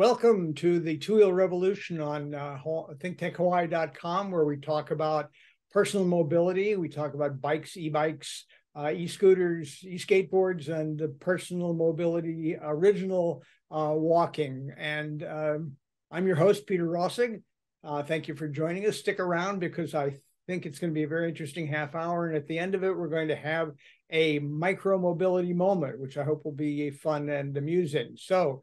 Welcome to the Two-Wheel Revolution on thinktechhawaii.com, where we talk about personal mobility. We talk about bikes, e-bikes, e-scooters, e-skateboards, and the personal mobility original walking. And I'm your host, Peter Rosegg. Thank you for joining us. Stick around because I think it's going to be a very interesting half hour. And at the end of it, we're going to have a micro-mobility moment, which I hope will be fun and amusing. So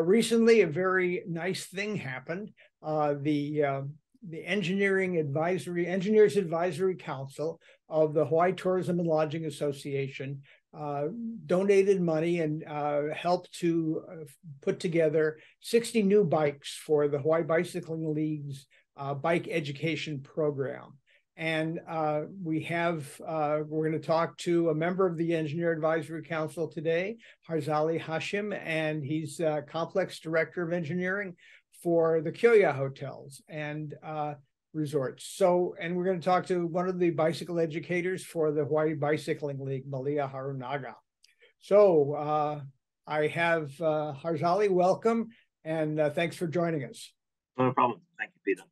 recently, a very nice thing happened. The Engineers Advisory Council of the Hawaii Tourism and Lodging Association donated money and helped to put together 60 new bikes for the Hawaii Bicycling League's bike education program. And we're going to talk to a member of the Engineers Advisory Council today, Harzali Hashim, and he's Complex Director of Engineering for the Kyo-ya hotels and resorts. So, and we're going to talk to one of the bicycle educators for the Hawaii Bicycling League, Malia Harunaga. So I have Harzali, welcome, and thanks for joining us. No problem. Thank you, Peter.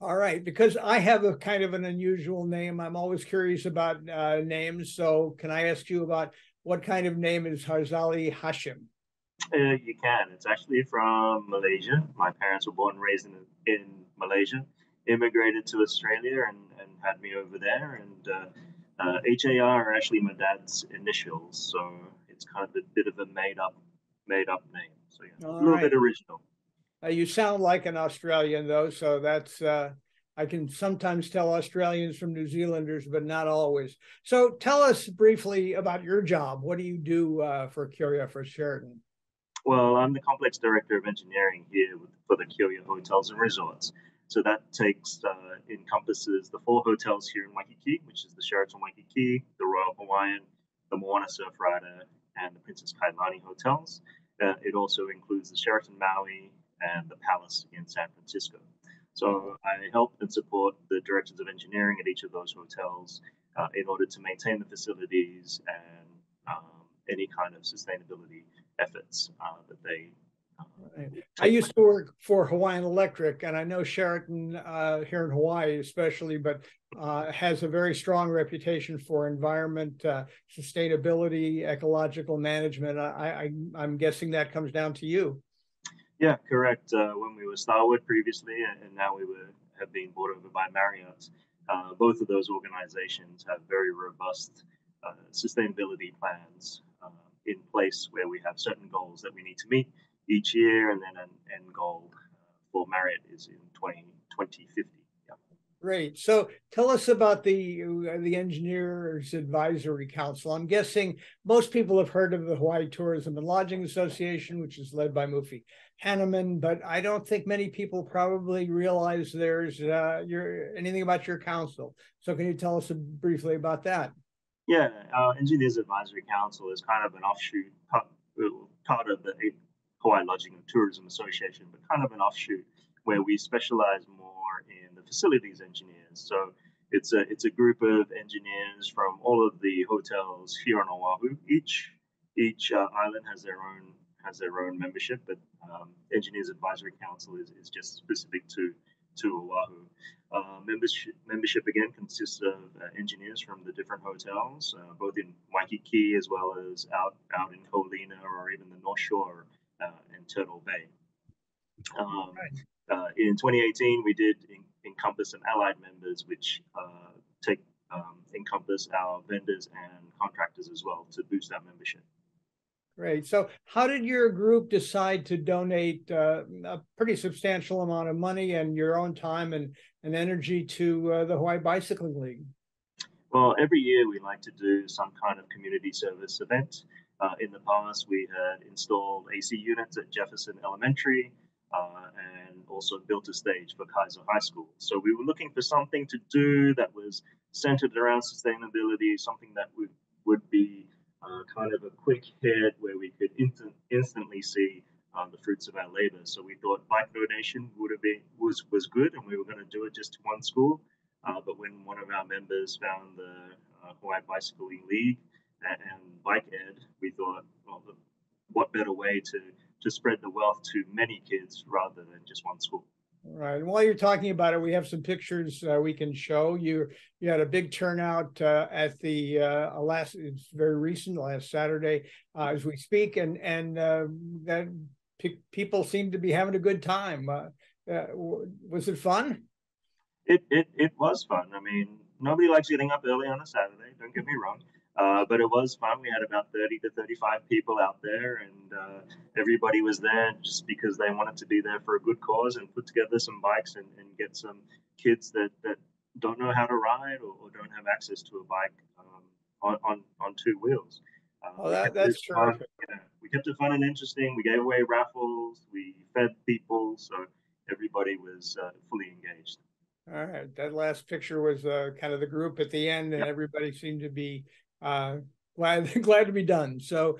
All right, because I have a kind of an unusual name, I'm always curious about names. So can I ask you about what kind of name is Harzali Hashim? You can. It's actually from Malaysia. My parents were born and raised in Malaysia, immigrated to Australia and had me over there. And HAR are actually my dad's initials. So it's kind of a bit of a made up name. So yeah, a little bit original. You sound like an Australian, though, so that's I can sometimes tell Australians from New Zealanders, but not always. So tell us briefly about your job. What do you do for Kyo-ya for Sheraton? Well, I'm the Complex Director of Engineering here for the Kyo-ya Hotels and Resorts. So that encompasses the four hotels here in Waikiki, which is the Sheraton Waikiki, the Royal Hawaiian, the Moana Surfrider, and the Princess Kailani Hotels. It also includes the Sheraton Maui and the Palace in San Francisco. So I help and support the directors of engineering at each of those hotels in order to maintain the facilities and any kind of sustainability efforts that they I used to work for Hawaiian Electric, and I know Sheraton here in Hawaii especially, but has a very strong reputation for environment, sustainability, ecological management. I'm guessing that comes down to you. Yeah, correct. When we were Starwood previously, and now have been bought over by Marriott, both of those organizations have very robust sustainability plans in place where we have certain goals that we need to meet each year, and then an end goal for Marriott is in 2050. Yeah. Great. So tell us about the Engineers Advisory Council. I'm guessing most people have heard of the Hawaii Tourism and Lodging Association, which is led by Mufi Hanneman, but I don't think many people probably realize there's anything about your council. So can you tell us briefly about that? Yeah, Engineers Advisory Council is kind of an offshoot, part of the Hawaii Lodging and Tourism Association, but kind of an offshoot where we specialize more in the facilities engineers. So it's a group of engineers from all of the hotels here on Oahu. Each island has their own membership, but Engineers Advisory Council is just specific to Oahu. Membership again consists of engineers from the different hotels, both in Waikiki as well as out in Kōlina or even the North Shore and Turtle Bay. In 2018, we did encompass and allied members, which encompass our vendors and contractors as well to boost our membership. Great. So how did your group decide to donate a pretty substantial amount of money and your own time and energy to the Hawaii Bicycling League? Well, every year we like to do some kind of community service event. In the past, we had installed AC units at Jefferson Elementary and also built a stage for Kaiser High School. So we were looking for something to do that was centered around sustainability, something that would be kind of a quick hit where we could instantly see the fruits of our labor. So we thought bike donation was good, and we were going to do it just to one school. But when one of our members found the Hawaii Bicycling League and BikeEd, we thought, well, what better way to to spread the wealth to many kids rather than just one school. All right. And while you're talking about it, we have some pictures we can show. You had a big turnout at the last, it's very recent, last Saturday as we speak, and that people seem to be having a good time. Was it fun? It was fun. I mean, nobody likes getting up early on a Saturday, don't get me wrong. But it was fun. We had about 30 to 35 people out there, and everybody was there just because they wanted to be there for a good cause and put together some bikes and get some kids that don't know how to ride or don't have access to a bike on two wheels. Oh, that's true. You know, we kept it fun and interesting. We gave away raffles. We fed people. So everybody was fully engaged. All right. That last picture was kind of the group at the end, and yep. Everybody seemed to be glad to be done. So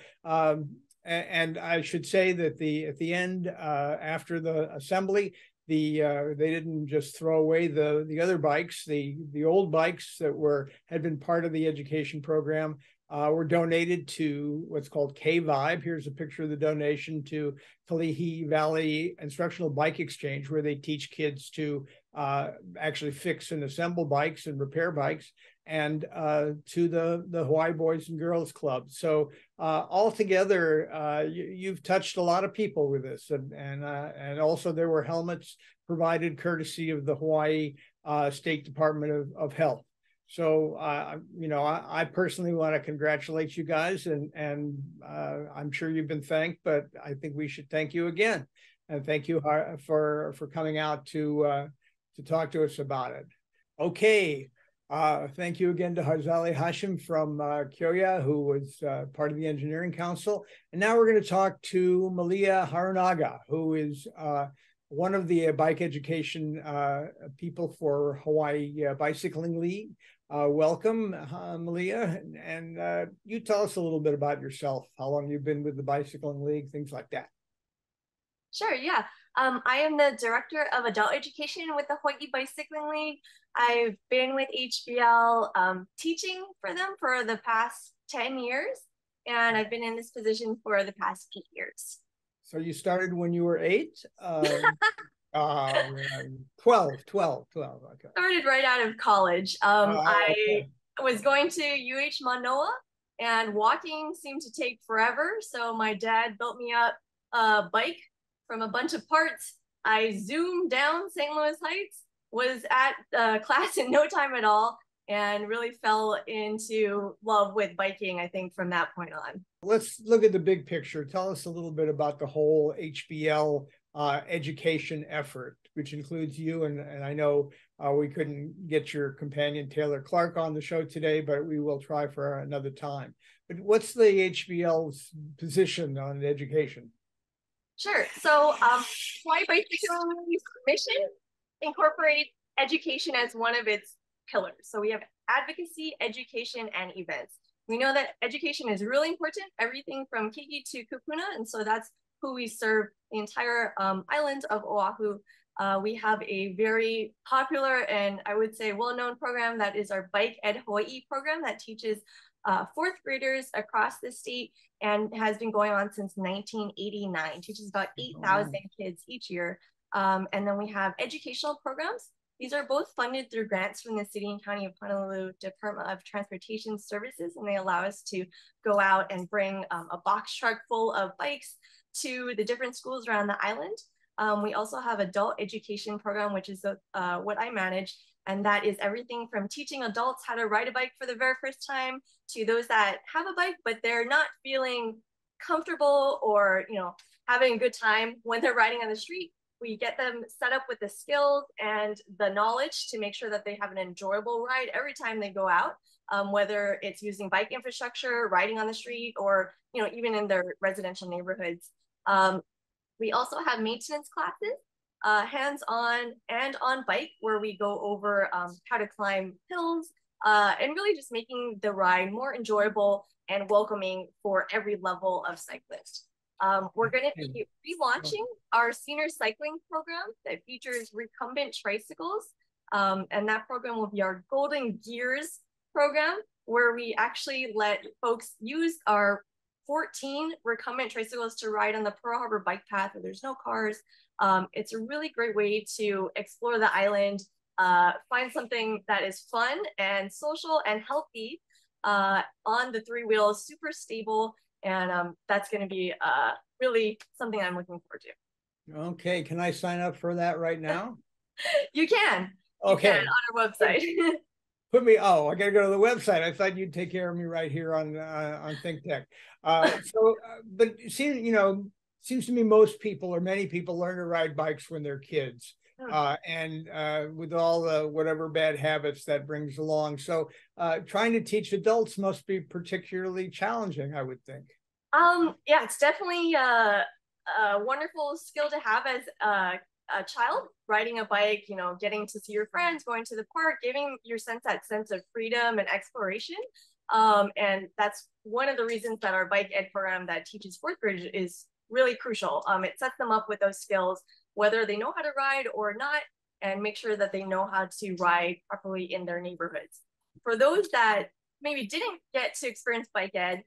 and I should say that at the end after the assembly, they didn't just throw away the other bikes. The old bikes that had been part of the education program were donated to what's called K-Vibe. Here's a picture of the donation to Kalihi Valley Instructional Bike Exchange, where they teach kids to actually fix and assemble bikes and repair bikes, and to the Hawaii Boys and Girls Club. So altogether, you've touched a lot of people with this. And also there were helmets provided courtesy of the Hawaii State Department of Health. So, you know, I personally want to congratulate you guys, and I'm sure you've been thanked, but I think we should thank you again. And thank you for coming out to talk to us about it. Okay. Thank you again to Harzali Hashim from Kyo-ya, who was part of the Engineering Council. And now we're going to talk to Malia Harunaga, who is one of the bike education people for Hawaii Bicycling League. Welcome, Malia. And you tell us a little bit about yourself, how long you've been with the Bicycling League, things like that. Sure, yeah. I am the Director of Adult Education with the Hawaii Bicycling League. I've been with HBL teaching for them for the past 10 years, and I've been in this position for the past 8 years. So you started when you were 8? 12. Okay. Started right out of college. I was going to UH Manoa, and walking seemed to take forever, so my dad built me up a bike from a bunch of parts. I zoomed down St. Louis Heights, was at class in no time at all, and really fell into love with biking, I think, from that point on. Let's look at the big picture. Tell us a little bit about the whole HBL education effort, which includes you. And I know we couldn't get your companion, Taylor Clark, on the show today, but we will try for another time. But what's the HBL's position on education? Sure. So Hawaii Bicycling League's mission incorporates education as one of its pillars. So we have advocacy, education, and events. We know that education is really important, everything from Kiki to Kupuna, and so that's who we serve the entire island of Oahu. We have a very popular and I would say well-known program that is our BikeEd Hawaii program that teaches fourth graders across the state and has been going on since 1989, teaches about 8,000 kids each year. And then we have educational programs. These are both funded through grants from the City and County of Honolulu Department of Transportation Services, and they allow us to go out and bring a box truck full of bikes to the different schools around the island. We also have adult education program, which is what I manage, and that is everything from teaching adults how to ride a bike for the very first time to those that have a bike, but they're not feeling comfortable or, you know, having a good time when they're riding on the street. We get them set up with the skills and the knowledge to make sure that they have an enjoyable ride every time they go out, whether it's using bike infrastructure, riding on the street, or, you know, even in their residential neighborhoods. We also have maintenance classes, hands-on and on bike, where we go over how to climb hills and really just making the ride more enjoyable and welcoming for every level of cyclist. We're going to be relaunching our senior cycling program that features recumbent tricycles. And that program will be our Golden Gears program, where we actually let folks use our 14 recumbent tricycles to ride on the Pearl Harbor bike path where there's no cars. It's a really great way to explore the island, find something that is fun and social and healthy on the three wheels, super stable. And that's going to be really something I'm looking forward to. Okay. Can I sign up for that right now? You can. Okay. You can, on our website. Put me, oh, I got to go to the website. I thought you'd take care of me right here on ThinkTech. But seeing, you know, seems to me most people or many people learn to ride bikes when they're kids, and with all the whatever bad habits that brings along. So trying to teach adults must be particularly challenging, I would think. Yeah, it's definitely a wonderful skill to have as a child, riding a bike, you know, getting to see your friends, going to the park, giving your sense that sense of freedom and exploration. And that's one of the reasons that our bike ed program that teaches fourth graders is really crucial. It sets them up with those skills, whether they know how to ride or not, and make sure that they know how to ride properly in their neighborhoods. For those that maybe didn't get to experience bike ed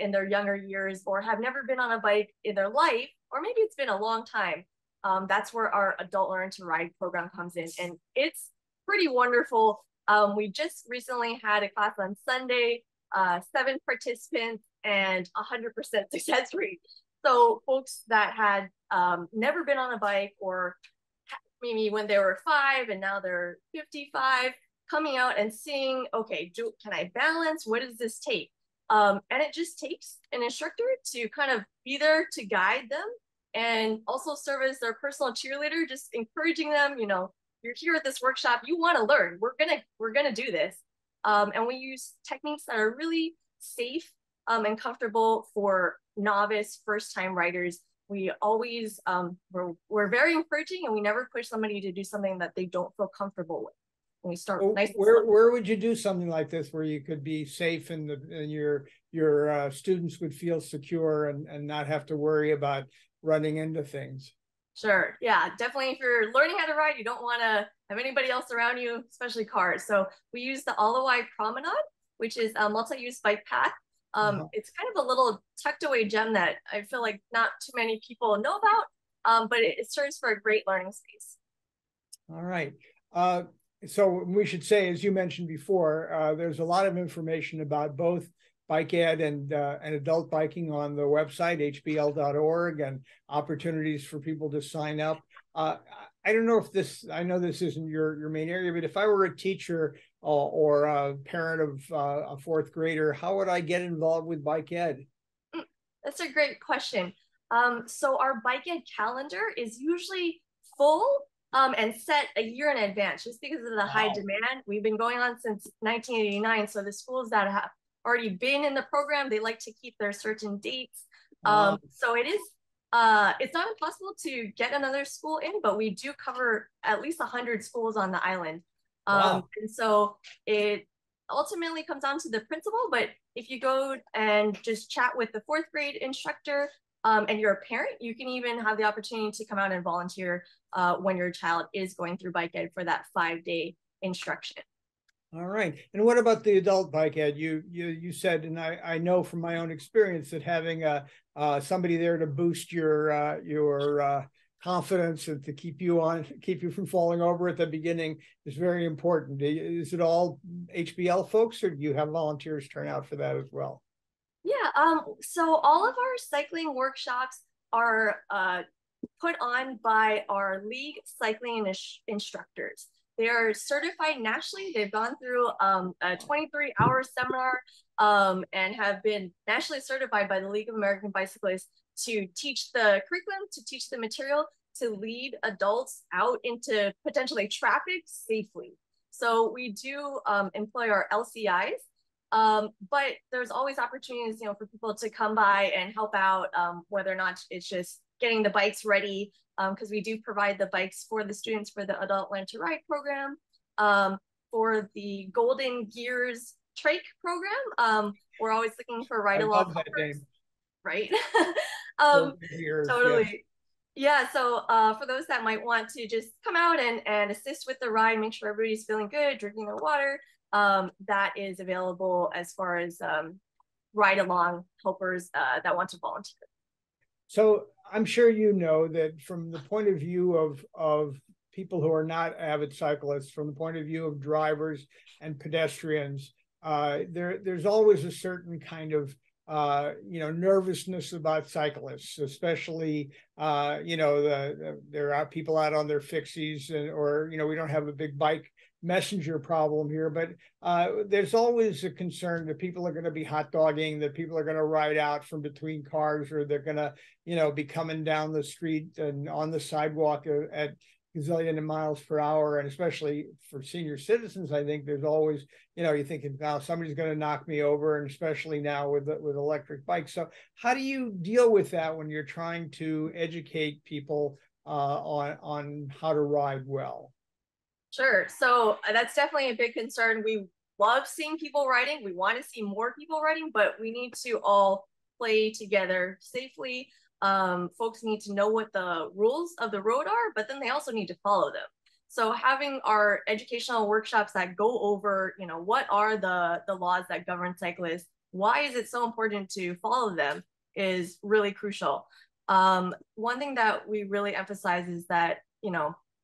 in their younger years, or have never been on a bike in their life, or maybe it's been a long time, that's where our Adult Learn to Ride program comes in. And it's pretty wonderful. We just recently had a class on Sunday, 7 participants and 100% success rate. So folks that had never been on a bike, or maybe when they were 5 and now they're 55, coming out and seeing, okay, can I balance? What does this take? And it just takes an instructor to kind of be there to guide them, and also serve as their personal cheerleader, just encouraging them, you know, you're here at this workshop, you want to learn, we're gonna do this. And we use techniques that are really safe and comfortable for novice first-time riders. We always, we're very encouraging, and we never push somebody to do something that they don't feel comfortable with. And we start nice and slow. Where would you do something like this where you could be safe, and your students would feel secure and not have to worry about running into things? Sure. Yeah, definitely. If you're learning how to ride, you don't want to have anybody else around you, especially cars. So we use the Alawai Promenade, which is a multi-use bike path. It's kind of a little tucked away gem that I feel like not too many people know about, but it serves for a great learning space. All right. So we should say, as you mentioned before, there's a lot of information about both BikeEd and adult biking on the website, hbl.org, and opportunities for people to sign up. I don't know if this, I know this isn't your main area, but if I were a teacher or a parent of a fourth grader, how would I get involved with BikeEd? That's a great question. So our BikeEd calendar is usually full and set a year in advance, just because of the high demand. We've been going on since 1989, so the schools that have already been in the program, they like to keep their certain dates. So it is, it's not impossible to get another school in, but we do cover at least 100 schools on the island. And so it ultimately comes down to the principal, but if you go and just chat with the fourth grade instructor and you're a parent, you can even have the opportunity to come out and volunteer when your child is going through BikeEd for that 5-day instruction. All right. And what about the adult bike ed? You said, and I know from my own experience that having somebody there to boost your confidence and to keep you from falling over at the beginning is very important. Is it all HBL folks, or do you have volunteers turn out for that as well? Yeah. So all of our cycling workshops are put on by our league cycling instructors. They are certified nationally. They've gone through a 23-hour seminar and have been nationally certified by the League of American Bicyclists to teach the curriculum, to teach the material, to lead adults out into potentially traffic safely. So we do employ our LCIs, but there's always opportunities, you know, for people to come by and help out, whether or not it's just getting the bikes ready, because we do provide the bikes for the students for the Adult Learn to Ride program, for the Golden Gears Trike program. We're always looking for ride-along helpers, right? Gears, totally. Yeah. So for those that might want to just come out and assist with the ride, make sure everybody's feeling good, drinking their water, that is available as far as ride-along helpers that want to volunteer. So I'm sure you know that from the point of view of people who are not avid cyclists, from the point of view of drivers and pedestrians, there's always a certain kind of nervousness about cyclists, especially, there are people out on their fixies, and, or, we don't have a big bike messenger problem here, but there's always a concern that people are going to be hot dogging, that people are going to ride out from between cars, or they're going to, be coming down the street and on the sidewalk at gazillion miles per hour. And especially for senior citizens, I think there's always, you're thinking, now somebody's going to knock me over, and especially now with electric bikes. So how do you deal with that when you're trying to educate people on how to ride well? Sure. So that's definitely a big concern. We love seeing people riding. We want to see more people riding, but we need to all play together safely. Folks need to know what the rules of the road are, but then they also need to follow them. So having our educational workshops that go over, what are the laws that govern cyclists, why is it so important to follow them, is really crucial. One thing that we really emphasize is that,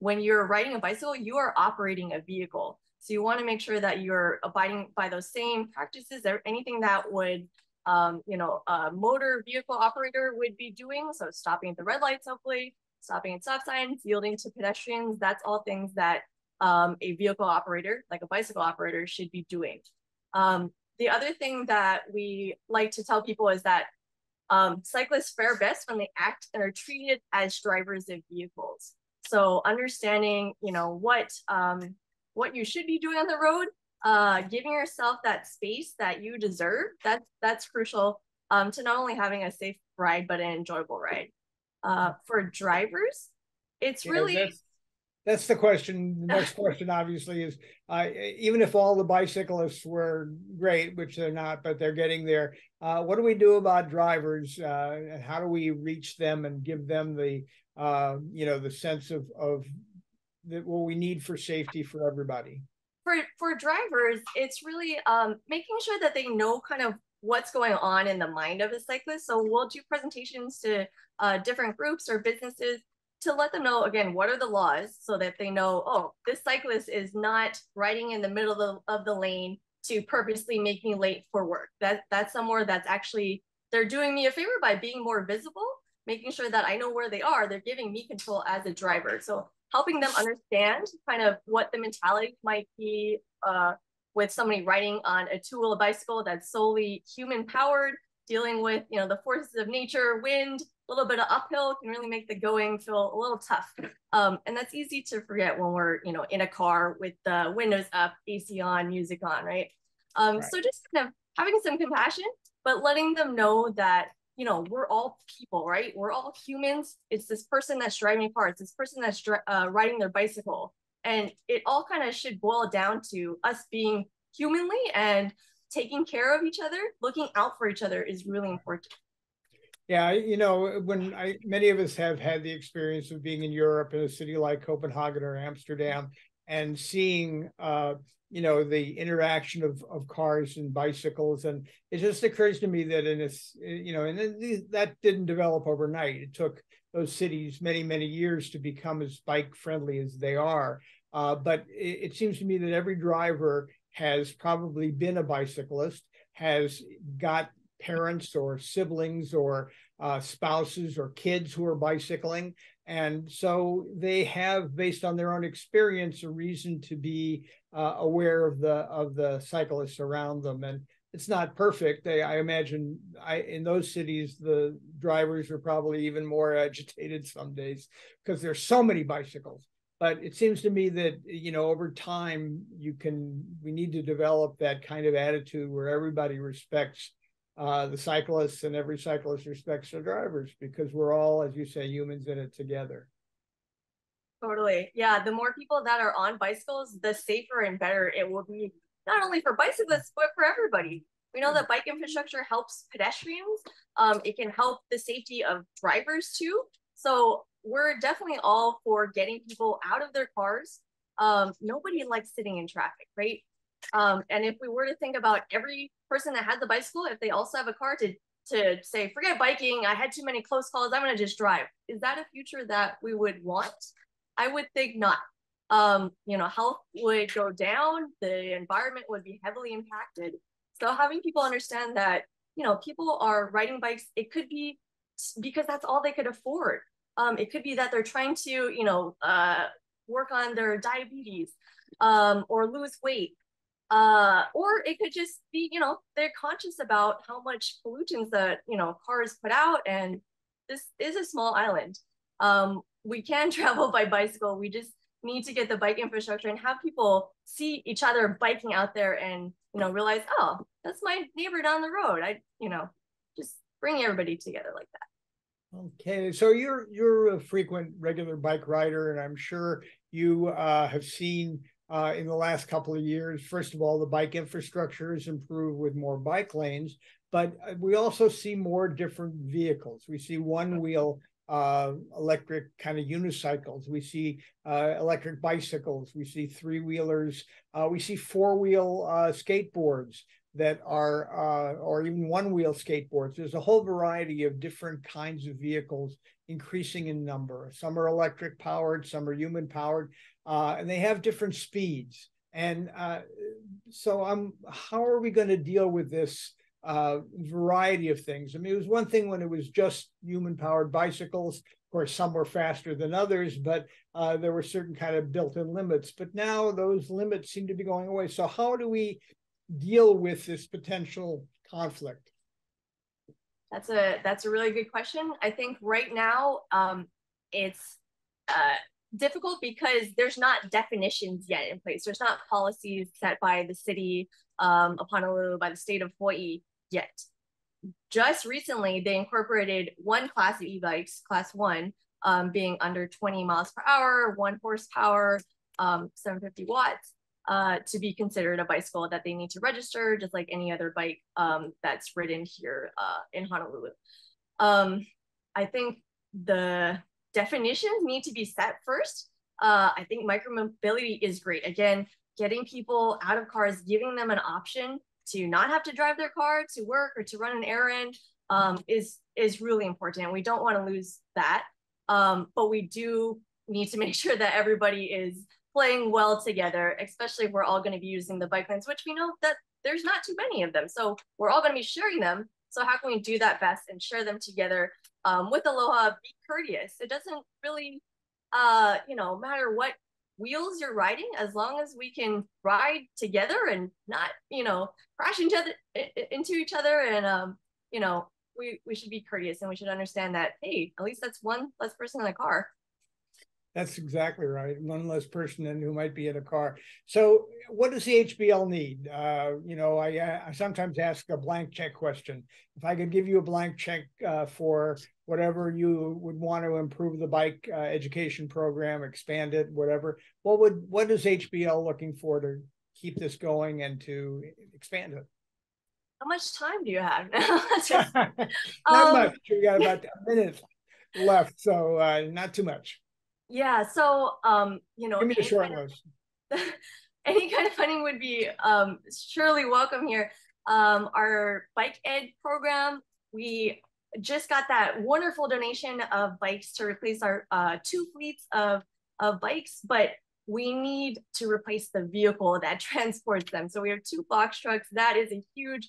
when you're riding a bicycle, you are operating a vehicle. So you want to make sure that you're abiding by those same practices or anything that would a motor vehicle operator would be doing. So stopping at the red lights, hopefully, stopping at stop signs, yielding to pedestrians, that's all things that a vehicle operator, like a bicycle operator, should be doing. The other thing that we like to tell people is that cyclists fare best when they act and are treated as drivers of vehicles. So understanding, what you should be doing on the road, giving yourself that space that you deserve, that's crucial to not only having a safe ride, but an enjoyable ride. For drivers, it's really... That's the question. The next question, obviously, is even if all the bicyclists were great, which they're not, but they're getting there, what do we do about drivers? And how do we reach them and give them the, the sense of what we need for safety for everybody? For drivers, it's really making sure that they know kind of what's going on in the mind of a cyclist. So we'll do presentations to different groups or businesses to let them know, again, what are the laws, so that they know, oh, this cyclist is not riding in the middle of the lane to purposely make me late for work. That's somewhere that's actually, they're doing me a favor by being more visible, making sure that I know where they are. They're giving me control as a driver. So helping them understand kind of what the mentality might be with somebody riding on a two-wheel bicycle that's solely human-powered, dealing with the forces of nature, wind, a little bit of uphill can really make the going feel a little tough. And that's easy to forget when we're in a car with the windows up, AC on, music on, right? So just kind of having some compassion, but letting them know that we're all people, right? We're all humans. It's this person that's driving a car. It's this person that's riding their bicycle. And it all kind of should boil down to us being humanly and taking care of each other. Looking out for each other is really important. Yeah, many of us have had the experience of being in Europe, in a city like Copenhagen or Amsterdam, and seeing, the interaction of cars and bicycles. And it just occurs to me that that didn't develop overnight. It took those cities many, many years to become as bike friendly as they are. But it seems to me that every driver has probably been a bicyclist, has got parents or siblings or spouses or kids who are bicycling. And so they have, based on their own experience, a reason to be aware of the cyclists around them. And it's not perfect. I imagine in those cities, the drivers are probably even more agitated some days because there's so many bicycles. But it seems to me that, over time, we need to develop that kind of attitude where everybody respects the cyclists, and every cyclist respects their drivers, because we're all, as you say, humans in it together. Totally. Yeah, the more people that are on bicycles, the safer and better it will be, not only for bicyclists, but for everybody. We know that bike infrastructure helps pedestrians. It can help the safety of drivers too. So we're definitely all for getting people out of their cars. Nobody likes sitting in traffic, right? And if we were to think about every person that had the bicycle, if they also have a car, to say, forget biking, I had too many close calls, I'm going to just drive. Is that a future that we would want? I would think not. You know, health would go down, the environment would be heavily impacted. So having people understand that, you know, people are riding bikes, it could be because that's all they could afford. It could be that they're trying to, you know, work on their diabetes or lose weight. Or it could just be, you know, they're conscious about how much pollutants that, you know, cars put out. And this is a small island. We can travel by bicycle. We just need to get the bike infrastructure and have people see each other biking out there and, you know, realize, oh, that's my neighbor down the road. I, you know, just bring everybody together like that. Okay, so you're a frequent regular bike rider, and I'm sure you have seen in the last couple of years, first of all, the bike infrastructure has improved with more bike lanes, but we also see more different vehicles. We see one-wheel electric kind of unicycles. We see electric bicycles. We see three-wheelers. We see four-wheel skateboards that are, or even one-wheel skateboards. There's a whole variety of different kinds of vehicles increasing in number. Some are electric-powered, some are human-powered, and they have different speeds. And so how are we going to deal with this variety of things? I mean, it was one thing when it was just human-powered bicycles. Of course, some were faster than others, but there were certain kind of built-in limits. But now those limits seem to be going away. So how do we deal with this potential conflict? That's a really good question. I think right now it's difficult because there's not definitions yet in place. There's not policies set by the city of Honolulu, by the state of Hawaii yet. Just recently, they incorporated one class of e-bikes, class one, being under 20 miles per hour, 1 horsepower, 750 watts. To be considered a bicycle, that they need to register just like any other bike that's ridden here in Honolulu. I think the definitions need to be set first. I think micromobility is great. Again, getting people out of cars, giving them an option to not have to drive their car to work or to run an errand is really important. We don't want to lose that, but we do need to make sure that everybody is playing well together, especially if we're all going to be using the bike lanes, which we know that there's not too many of them. So we're all going to be sharing them. So how can we do that best and share them together with Aloha? Be courteous. It doesn't really, you know, matter what wheels you're riding, as long as we can ride together and not, you know, crash into each other. And, you know, we should be courteous and we should understand that, hey, at least that's one less person in the car. That's exactly right. One less person who might be in a car. So what does the HBL need? You know, I sometimes ask a blank check question. If I could give you a blank check for whatever you would want to improve the bike education program, expand it, whatever, what is HBL looking for to keep this going and to expand it? How much time do you have now? Not much. We got about a minute left, so not too much. Yeah, so, you know, give me the short list. Any kind of funding would be surely welcome here. Our BikeEd program, we just got that wonderful donation of bikes to replace our 2 fleets of bikes, but we need to replace the vehicle that transports them. So we have 2 box trucks. That is a huge,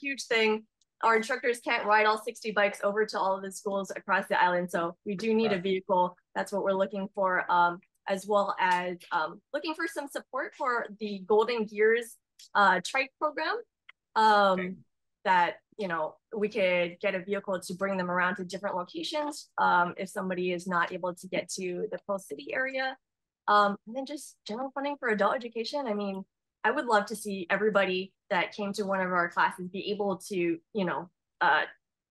huge thing. Our instructors can't ride all 60 bikes over to all of the schools across the island. So we do need a vehicle. That's what we're looking for, as well as looking for some support for the Golden Gears trike program that, you know, we could get a vehicle to bring them around to different locations if somebody is not able to get to the Pearl City area. And then just general funding for adult education. I mean, I would love to see everybody that came to one of our classes be able to, you know,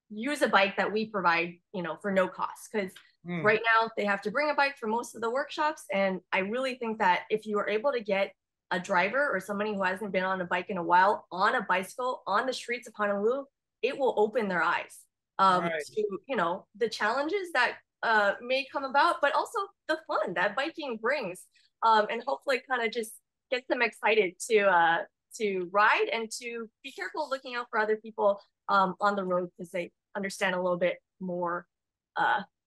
use a bike that we provide, you know, for no cost. Because right now they have to bring a bike for most of the workshops. And I really think that if you are able to get a driver or somebody who hasn't been on a bike in a while on a bicycle on the streets of Honolulu, it will open their eyes to, you know, the challenges that may come about, but also the fun that biking brings. And hopefully kind of just gets them excited to ride and to be careful looking out for other people on the road, because they understand a little bit more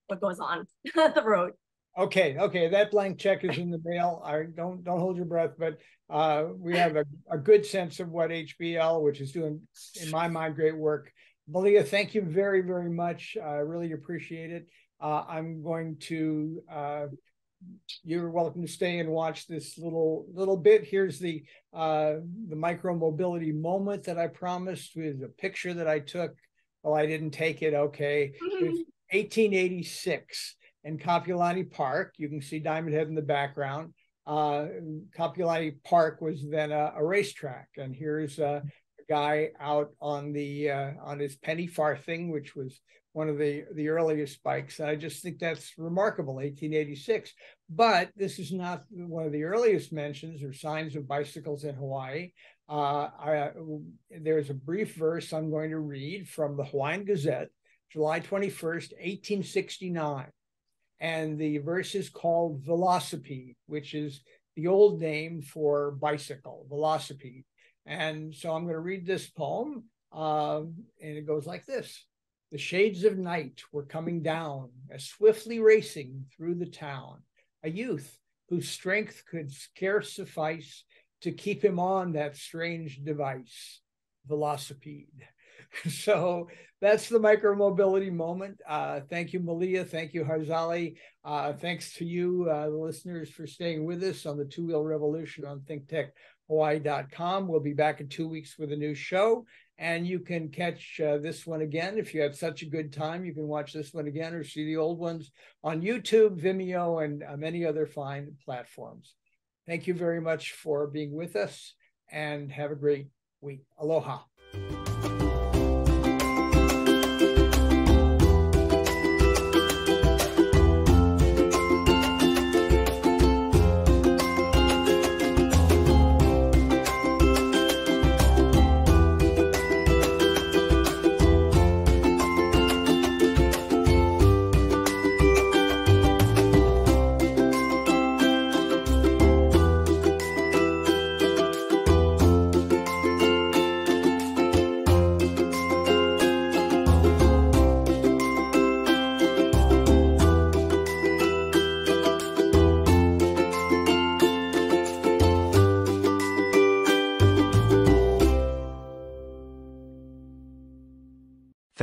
what goes on the road. Okay, okay, that blank check is in the mail. I don't hold your breath, but we have a good sense of what HBL, which is doing, in my mind, great work. Malia, thank you very, very much. I really appreciate it. I'm going to, you're welcome to stay and watch this little bit. Here's the micro-mobility moment that I promised with a picture that I took. Well, I didn't take it, okay. It's 1886. And Kapiolani Park, you can see Diamond Head in the background. Kapiolani Park was then a racetrack, and here's a guy out on the on his penny farthing, which was one of the earliest bikes. And I just think that's remarkable, 1886. But this is not one of the earliest mentions or signs of bicycles in Hawaii. There's a brief verse I'm going to read from the Hawaiian Gazette, July 21st, 1869. And the verse is called Velocipede, which is the old name for bicycle, Velocipede. And so I'm going to read this poem, and it goes like this. The shades of night were coming down, as swiftly racing through the town, a youth whose strength could scarce suffice to keep him on that strange device, Velocipede. So that's the micromobility moment. Thank you, Malia. Thank you, Harzali. Thanks to you, the listeners, for staying with us on the Two Wheel Revolution on thinktechhawaii.com. We'll be back in 2 weeks with a new show. And you can catch this one again. If you had such a good time, you can watch this one again or see the old ones on YouTube, Vimeo, and many other fine platforms. Thank you very much for being with us, and have a great week. Aloha.